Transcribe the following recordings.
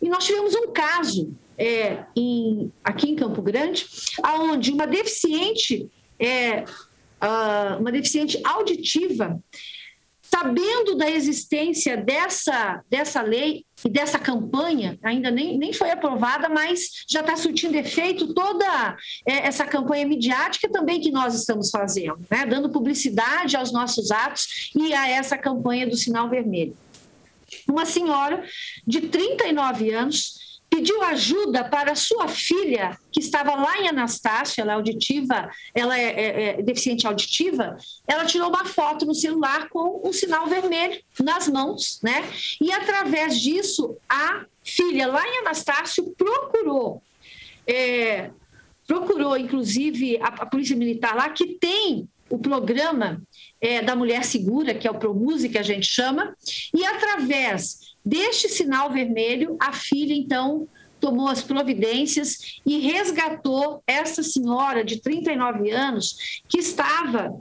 E nós tivemos um caso aqui em Campo Grande, onde uma deficiente auditiva, sabendo da existência dessa lei e dessa campanha, ainda nem foi aprovada, mas já está surtindo efeito toda essa campanha midiática também que nós estamos fazendo, né? Dando publicidade aos nossos atos e a essa campanha do Sinal Vermelho. Uma senhora de 39 anos pediu ajuda para sua filha, que estava lá em Anastácio, ela é auditiva, ela é deficiente auditiva, ela tirou uma foto no celular com um sinal vermelho nas mãos, né? E através disso, a filha lá em Anastácio procurou inclusive a Polícia Militar lá, que tem o programa da Mulher Segura, que é o ProMuse, que a gente chama, e através deste sinal vermelho, a filha, então, tomou as providências e resgatou essa senhora de 39 anos, que estava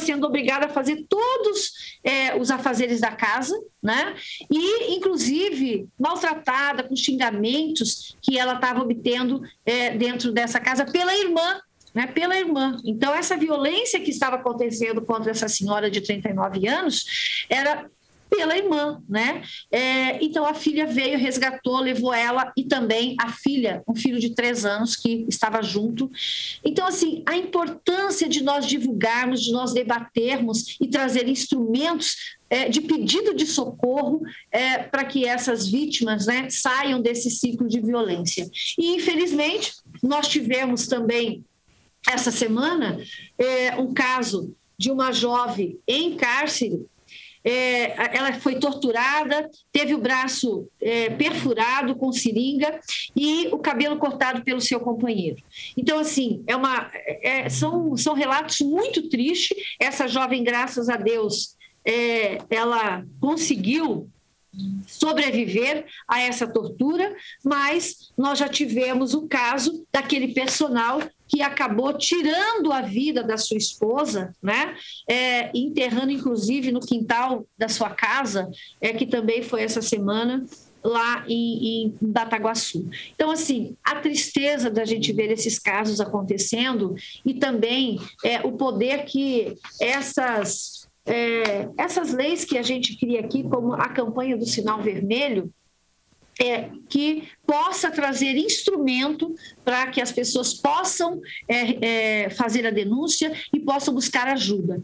sendo obrigada a fazer todos os afazeres da casa, né? E, inclusive, maltratada com xingamentos que ela estava obtendo dentro dessa casa pela irmã, né, pela irmã. Então, essa violência que estava acontecendo contra essa senhora de 39 anos era pela irmã, né? Então, a filha veio, resgatou, levou ela e também a filha, um filho de 3 anos que estava junto. Então, assim, a importância de nós divulgarmos, de nós debatermos e trazer instrumentos de pedido de socorro para que essas vítimas, né, saiam desse ciclo de violência. E, infelizmente, nós tivemos também essa semana, um caso de uma jovem em cárcere. Ela foi torturada, teve o braço perfurado com seringa e o cabelo cortado pelo seu companheiro. Então, assim, são relatos muito tristes. Essa jovem, graças a Deus, ela conseguiu sobreviver a essa tortura, mas nós já tivemos o caso daquele personal que acabou tirando a vida da sua esposa, né? Enterrando, inclusive, no quintal da sua casa, que também foi essa semana, lá em Bataguaçu. Então, assim, a tristeza da gente ver esses casos acontecendo e também o poder que essas leis que a gente cria aqui, como a campanha do Sinal Vermelho, que possa trazer instrumento para que as pessoas possam fazer a denúncia e possam buscar ajuda.